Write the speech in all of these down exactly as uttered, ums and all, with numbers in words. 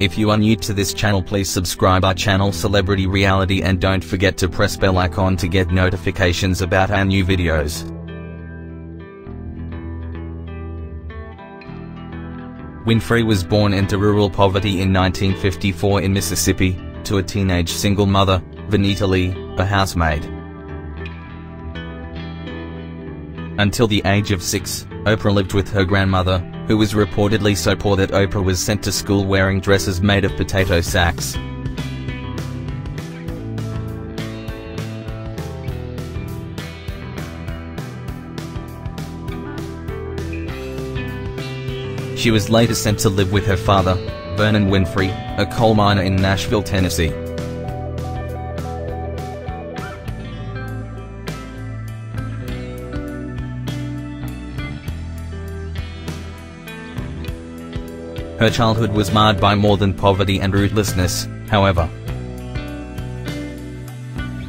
If you are new to this channel, please subscribe our channel Celebrity Reality, and don't forget to press bell icon to get notifications about our new videos. Winfrey was born into rural poverty in nineteen fifty-four in Mississippi, to a teenage single mother, Vernita Lee, a housemaid. Until the age of six, Oprah lived with her grandmother, who was reportedly so poor that Oprah was sent to school wearing dresses made of potato sacks. She was later sent to live with her father, Vernon Winfrey, a coal miner in Nashville, Tennessee. Her childhood was marred by more than poverty and rootlessness, however.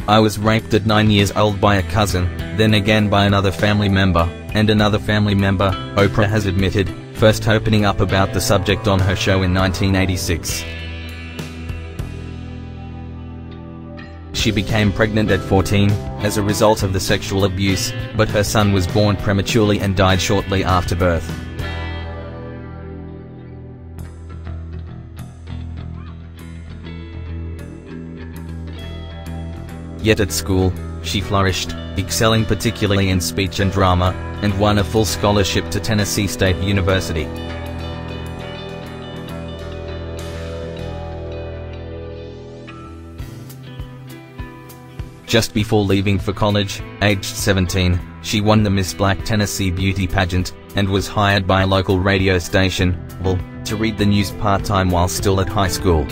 "I was raped at nine years old by a cousin, then again by another family member, and another family member," Oprah has admitted, first opening up about the subject on her show in nineteen eighty-six. She became pregnant at fourteen, as a result of the sexual abuse, but her son was born prematurely and died shortly after birth. Yet at school, she flourished, excelling particularly in speech and drama, and won a full scholarship to Tennessee State University. Just before leaving for college, aged seventeen, she won the Miss Black Tennessee beauty pageant, and was hired by a local radio station, W V O L, to read the news part-time while still at high school.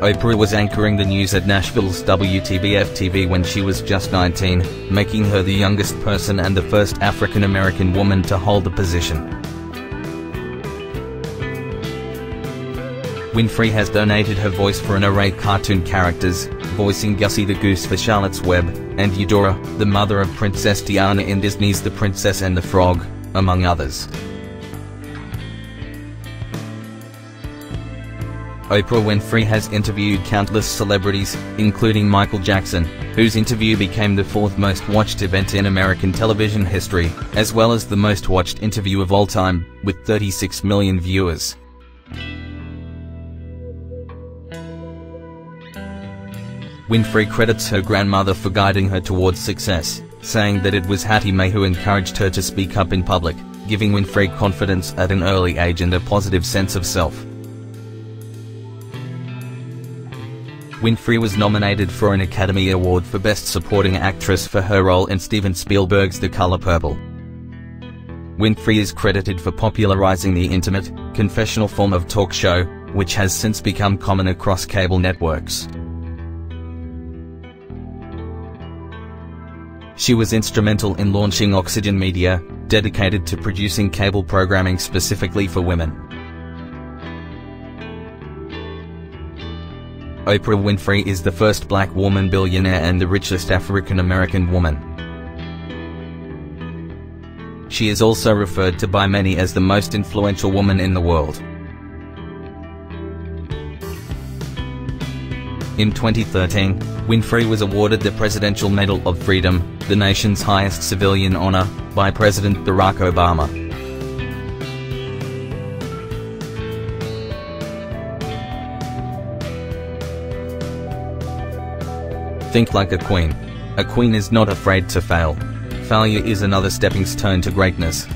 Oprah was anchoring the news at Nashville's W T B F T V when she was just nineteen, making her the youngest person and the first African-American woman to hold the position. Winfrey has donated her voice for an array of cartoon characters, voicing Gussie the Goose for Charlotte's Web, and Eudora, the mother of Princess Diana in Disney's The Princess and the Frog, among others. Oprah Winfrey has interviewed countless celebrities, including Michael Jackson, whose interview became the fourth most watched event in American television history, as well as the most watched interview of all time, with thirty-six million viewers. Winfrey credits her grandmother for guiding her towards success, saying that it was Hattie Mae who encouraged her to speak up in public, giving Winfrey confidence at an early age and a positive sense of self. Winfrey was nominated for an Academy Award for Best Supporting Actress for her role in Steven Spielberg's The Color Purple. Winfrey is credited for popularizing the intimate, confessional form of talk show, which has since become common across cable networks. She was instrumental in launching Oxygen Media, dedicated to producing cable programming specifically for women. Oprah Winfrey is the first black woman billionaire and the richest African-American woman. She is also referred to by many as the most influential woman in the world. In twenty thirteen, Winfrey was awarded the Presidential Medal of Freedom, the nation's highest civilian honor, by President Barack Obama. Think like a queen. A queen is not afraid to fail. Failure is another stepping stone to greatness.